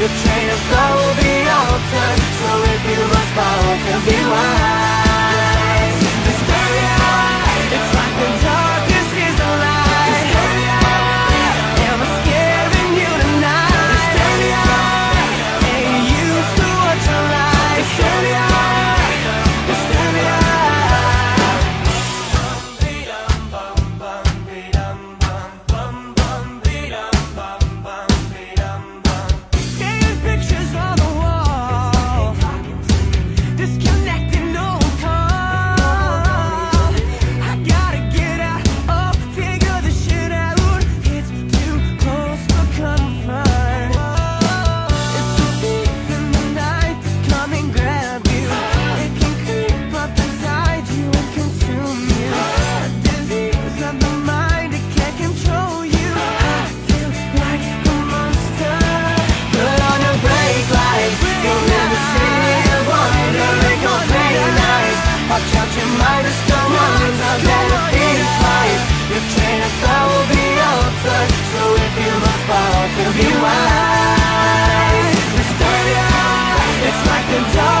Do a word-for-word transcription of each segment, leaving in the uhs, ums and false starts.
Your train is slow, the old time. So if you must follow, can be wise. The story of life, it's like the darkest is a lie. The story of life, am I scaring you tonight? The story of life, ain't used to what you like. The story of life, the story of life. Bum bee dum bum bum bee dum bum bum bum bee dum bum bum bee dum bum. Pictures on the wall, disconnected, no call. I gotta get out, oh, figure the shit out. It's too close for comfort. It's too deep in the night, come and grab you. It can creep up inside you and consume you. A disease of the mind, it can't control you. I feel like a monster. Put on your brake lights, you'll never see a wonder. Make your play nice, watch out, you might just go on. I'll never feel twice.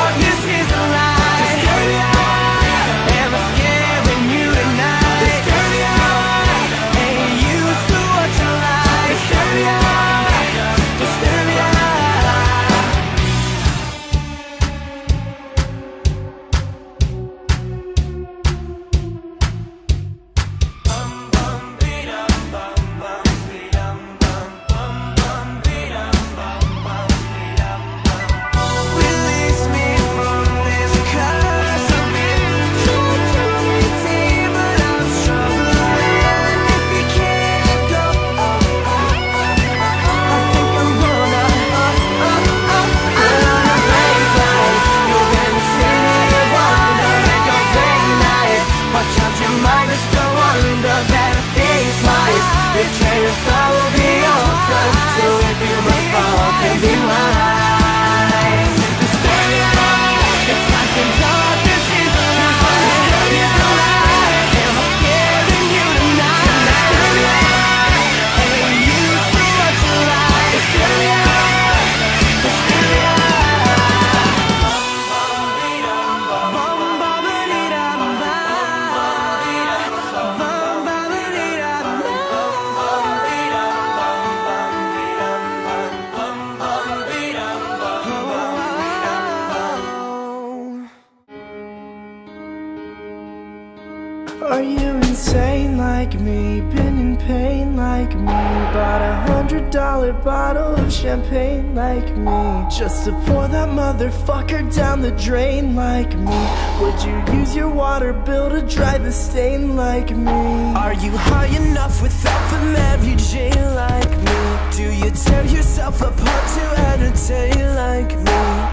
Your train of thought will be altered, so if you must fall, to be wise. The story of life, it's like the darkness is a lie. The story of life, am I scaring you tonight? The story of life, ain't used to what you like. The story of life, the story of life. Release me from this curse. I've been trying to maintain, but I'm struggling. And if you can't go, oh, oh, oh, oh, I think I'm gonna, oh, oh, oh. Put on a brake light, you'll never see a wonder. Make your play nice, watch out, you might just go under. That these lies, your train of thought will be altered, so if you must fall, can be wise. The story of life, it's like the darkness is a lie. The story of life, am I scaring you tonight? The story of life, ain't used to what you like. The story of life, the story of life. Are you insane like me? Been in pain like me? Bought a hundred dollar bottle of champagne like me, just to pour that motherfucker down the drain like me? Would you use your water bill to dry the stain like me? Are you high enough without the Mary Jane like me? Do you tear yourself apart to entertain like me?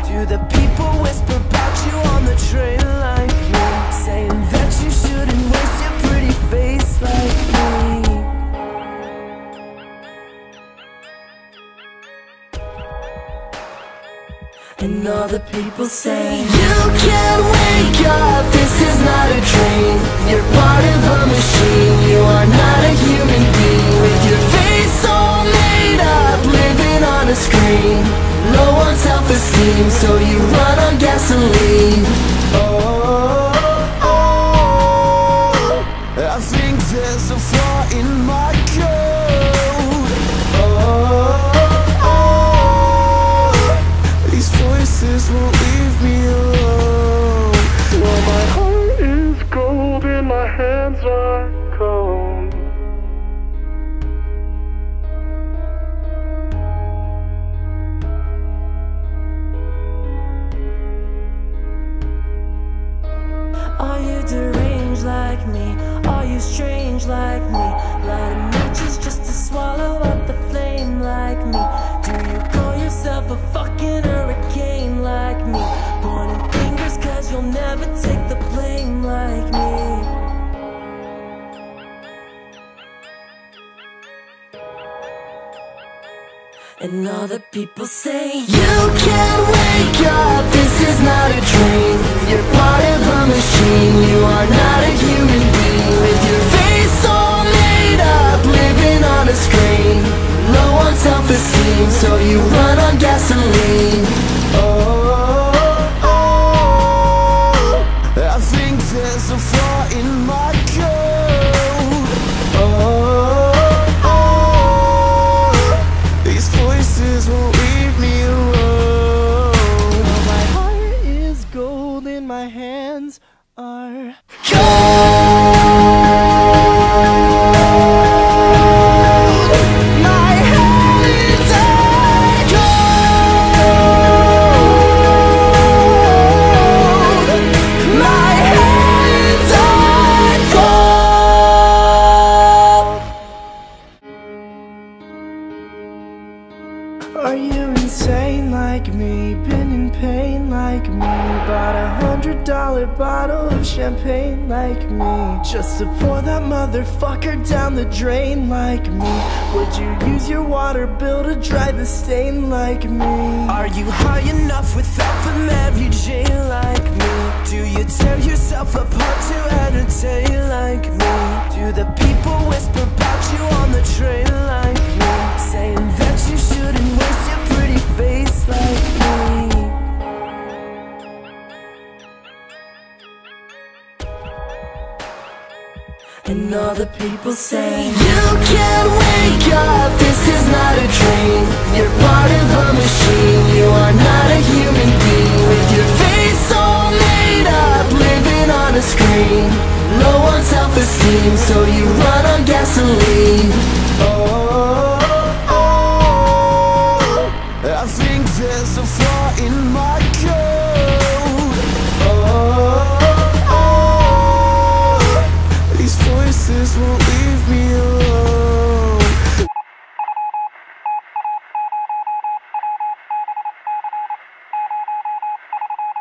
Do the people whisper about you on the train like me, saying that you shouldn't waste your pretty face like me? And all the people say, you can't wake up, this is not a dream. You're part of a machine, you are not a human being. With your face all made up, living on a screen. Low on self-esteem, so you run on gasoline. Oh, I think there's a flaw in my code. Oh, oh, these voices won't leave me alone. Well, my heart is gold and my hands are cold. Are you deranged like me? Are you strange like me? Lighting matches just to swallow up the flame like me? Do you call yourself a fucking hurricane like me? Pointing fingers cause you'll never take the blame like me. And all the people say, you can't wake up, this is not a dream. You're part of a machine, you are not a human being. With your face all made up, living on a screen. Low on self-esteem, so you run on gasoline. in pain like me. Bought a hundred dollar bottle of champagne like me, just to pour that motherfucker down the drain like me. Would you use your water bill to dry the stain like me? Are you high enough without the Mary Jane like me? Do you tear yourself apart to entertain like me? Do the people whisper about you on the train like me, saying that you shouldn't waste your pretty face like me? And all the people say, you can't wake up, this is not a dream. You're part of a machine, you are not a human being. With your face all made up, living on a screen. Low on self-esteem, so you run on gasoline. Oh, oh, oh, I think there's a flaw in my car.